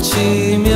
아침